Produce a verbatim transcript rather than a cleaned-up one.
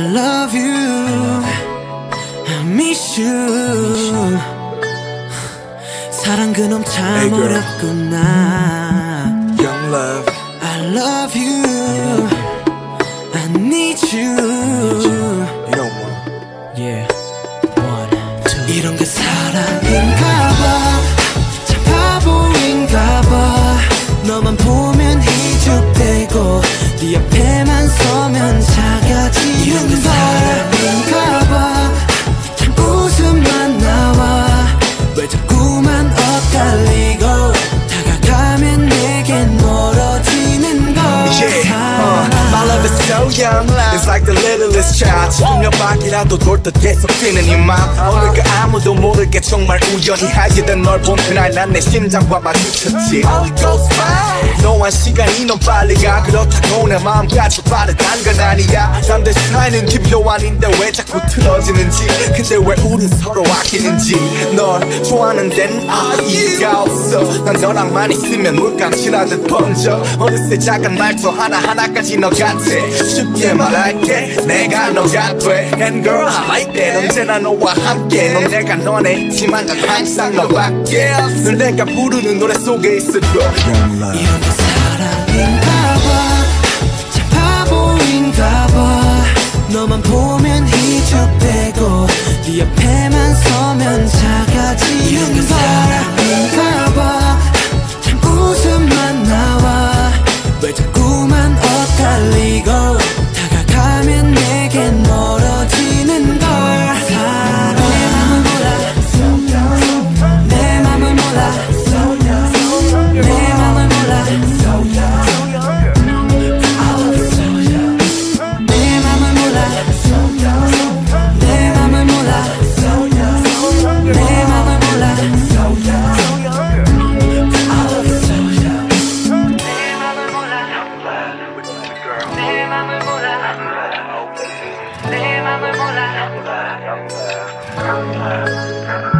I love you. I miss you. 사랑 그놈 참 어렵구나. Young love. I love you. I need you. You know one. Yeah. One, two. 이런 게 사랑인가 봐. 참 바보인가 봐. 너만 보면 희죽되고 네 앞에만 서면 작아지는 이런 게 사랑인가 봐. 참 웃음만 나와. 왜 자꾸만 엇갈리고 다가가면 내겐 멀어지는 걸 yeah. uh, My love is so young, it's like the littlest child. 천년박이라도 돌듯 계속 뛰는 이 맘. 어느 그 아무도 모르게 정말 우연히 하게 된 널 본 그날 난 내 심장과 마주쳤지. All goes by. 너와 시간이 너무 빨리 가. 그렇다고 내 마음까지 빠르단 건 아니야. 남들 사이는 기묘 아닌데 왜 자꾸 틀어지는지. 근데 왜 우린 서로 아끼는지. 널 좋아하는 데는 아이가 없어. 난 너랑만 있으면 물감칠하듯 번져. 어느새 작은 말투 하나하나까지 너 같아. 쉽게 말할게 내가 너가 돼. And girl I like that. 언제나 너와 함께. 넌 내가 너네지만 난 항상 너밖에 없어. 늘 내가 부르는 노래 속에 있을 거야. 이런 게 사랑인가 봐. 참 바보인가 봐. 너만 보면 희죽되고 네 앞에만 서면 작아지는 걸. 이런 게 사랑인가 봐. 참 웃음만 나와. 왜 자꾸만 엇갈리고 다가가면 내겐 멀어지는 걸. I'm